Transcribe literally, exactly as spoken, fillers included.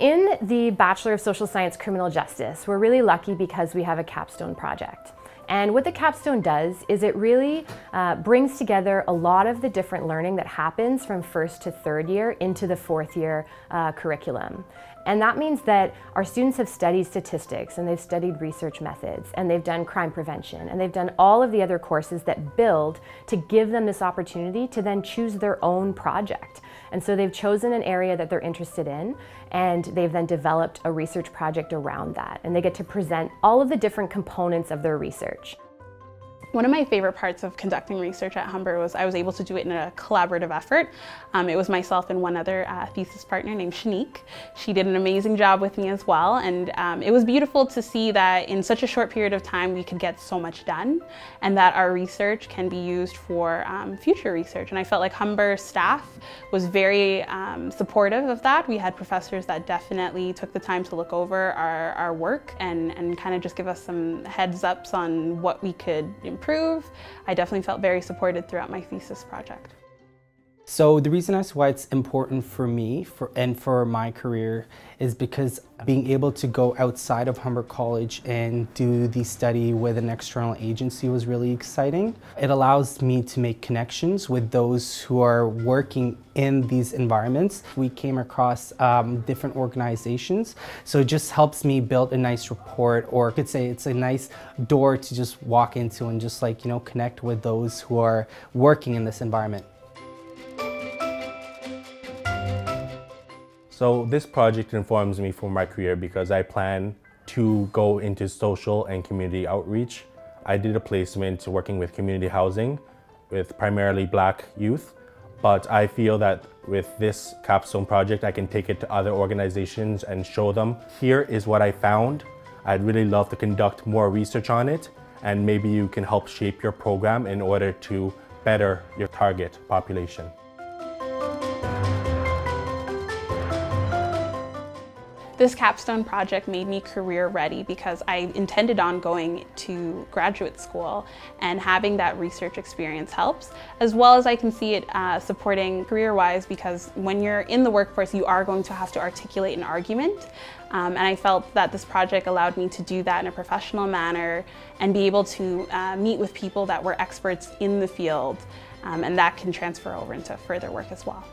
In the Bachelor of Social Science Criminal Justice, we're really lucky because we have a capstone project. And what the capstone does is it really uh, brings together a lot of the different learning that happens from first to third year into the fourth year uh, curriculum. And that means that our students have studied statistics, and they've studied research methods, and they've done crime prevention, and they've done all of the other courses that build to give them this opportunity to then choose their own project. And so they've chosen an area that they're interested in, and they've then developed a research project around that. And they get to present all of the different components of their research. One of my favorite parts of conducting research at Humber was I was able to do it in a collaborative effort. Um, it was myself and one other uh, thesis partner named Shanique. She did an amazing job with me as well, and um, it was beautiful to see that in such a short period of time we could get so much done, and that our research can be used for um, future research. And I felt like Humber staff was very um, supportive of that. We had professors that definitely took the time to look over our, our work and, and kind of just give us some heads ups on what we could improve. I definitely felt very supported throughout my thesis project. So the reason as why it's important for me for, and for my career is because being able to go outside of Humber College and do the study with an external agency was really exciting. It allows me to make connections with those who are working in these environments. We came across um, different organizations, so it just helps me build a nice rapport, or I could say it's a nice door to just walk into and just like, you know, connect with those who are working in this environment. So this project informs me for my career because I plan to go into social and community outreach. I did a placement working with community housing with primarily Black youth, but I feel that with this capstone project, I can take it to other organizations and show them, here is what I found. I'd really love to conduct more research on it, and maybe you can help shape your program in order to better your target population. This capstone project made me career ready because I intended on going to graduate school, and having that research experience helps, as well as I can see it uh, supporting career-wise, because when you're in the workforce you are going to have to articulate an argument, um, and I felt that this project allowed me to do that in a professional manner and be able to uh, meet with people that were experts in the field, um, and that can transfer over into further work as well.